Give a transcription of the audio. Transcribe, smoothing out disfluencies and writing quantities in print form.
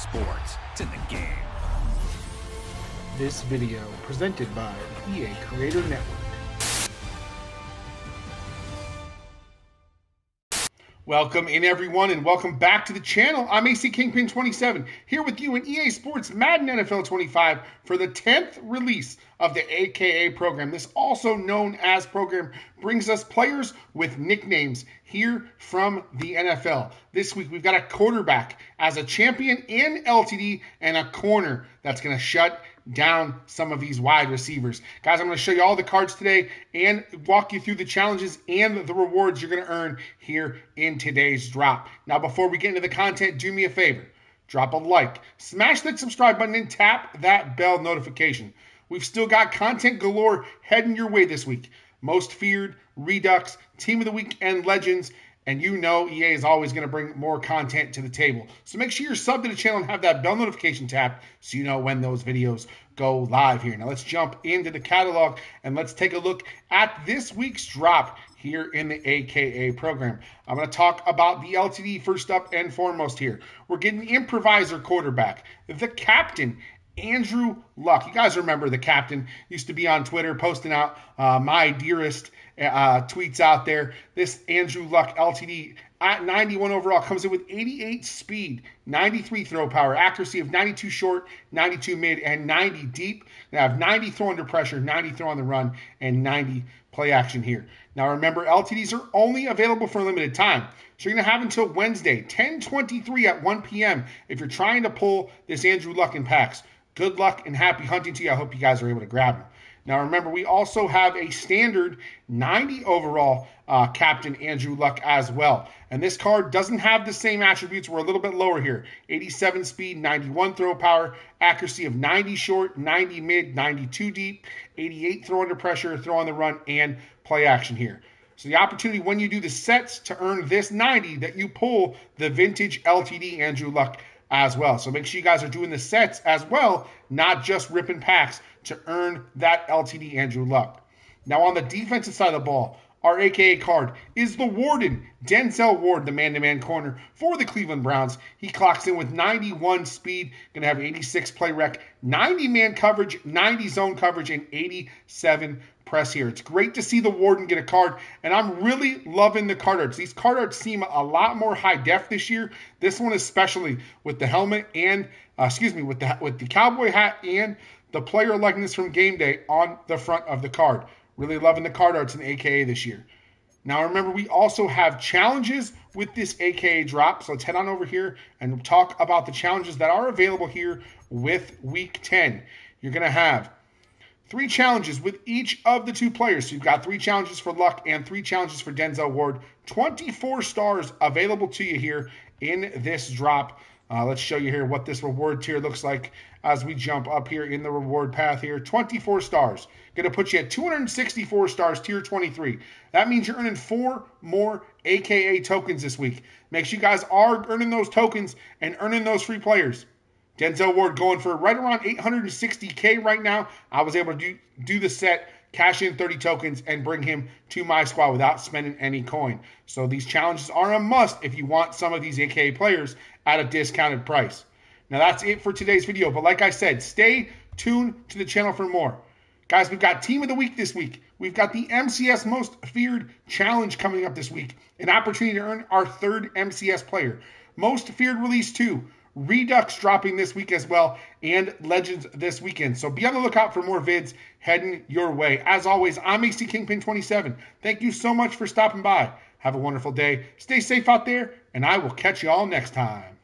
sports. It's in the game. This video presented by EA Creator Network. Welcome in, everyone, and welcome back to the channel. I'm ACKingpin27 here with you in EA Sports Madden NFL 25 for the 10th release of the AKA program. This Also Known As program brings us players with nicknames here from the NFL. This week, we've got a quarterback as a champion in LTD and a corner that's going to shut down some of these wide receivers. Guys, I'm going to show you all the cards today and walk you through the challenges and the rewards you're going to earn here in today's drop. Now, before we get into the content, do me a favor. Drop a like, smash that subscribe button, and tap that bell notification. We've still got content galore heading your way this week. Most Feared, Redux, Team of the Week, and Legends. And you know EA is always going to bring more content to the table. So make sure you're subbed to the channel and have that bell notification tapped so you know when those videos go live here. Now let's jump into the catalog and let's take a look at this week's drop here in the AKA program. I'm going to talk about the LTD first up and foremost here. We're getting improviser quarterback, the captain, Andrew Luck. You guys remember the captain used to be on Twitter posting out my dearest tweets out there. This Andrew Luck LTD at 91 overall comes in with 88 speed, 93 throw power, accuracy of 92 short, 92 mid, and 90 deep. They have 90 throw under pressure, 90 throw on the run, and 90 play action here. Now remember, LTDs are only available for a limited time. So you're going to have until Wednesday, 10/23 at 1 p.m. if you're trying to pull this Andrew Luck in packs. Good luck and happy hunting to you. I hope you guys are able to grab him. Now, remember, we also have a standard 90 overall Captain Andrew Luck as well. And this card doesn't have the same attributes. We're a little bit lower here. 87 speed, 91 throw power, accuracy of 90 short, 90 mid, 92 deep, 88 throw under pressure, throw on the run, and play action here. So the opportunity when you do the sets to earn this 90 that you pull the vintage LTD Andrew Luck as well. So make sure you guys are doing the sets as well, not just ripping packs to earn that LTD Andrew Luck. Now on the defensive side of the ball, our AKA card is the Warden, Denzel Ward, the man-to-man corner for the Cleveland Browns. He clocks in with 91 speed, going to have 86 play rec, 90-man coverage, 90 zone coverage, and 87 press here. It's great to see the Warden get a card, and I'm really loving the card arts. These card arts seem a lot more high def this year. This one especially with the helmet and, with the cowboy hat and the player likeness from game day on the front of the card. Really loving the card arts in the AKA this year. Now, remember, we also have challenges with this AKA drop. So let's head on over here and talk about the challenges that are available here with Week 10. You're going to have 3 challenges with each of the 2 players. So you've got 3 challenges for Luck and 3 challenges for Denzel Ward. 24 stars available to you here in this drop. Let's show you here what this reward tier looks like as we jump up here in the reward path here. 24 stars. Going to put you at 264 stars, tier 23. That means you're earning 4 more AKA tokens this week. Make sure you guys are earning those tokens and earning those free players. Denzel Ward going for right around 860K right now. I was able to do the set, cash in 30 tokens, and bring him to my squad without spending any coin. So these challenges are a must if you want some of these AKA players at a discounted price. Now that's it for today's video, but like I said, stay tuned to the channel for more. Guys, we've got Team of the Week this week. We've got the MCS Most Feared Challenge coming up this week, an opportunity to earn our 3rd MCS player. Most Feared Release 2. Redux dropping this week as well, and Legends this weekend. So be on the lookout for more vids heading your way. As always, I'm ACKingpin27. Thank you so much for stopping by. Have a wonderful day. Stay safe out there, and I will catch you all next time.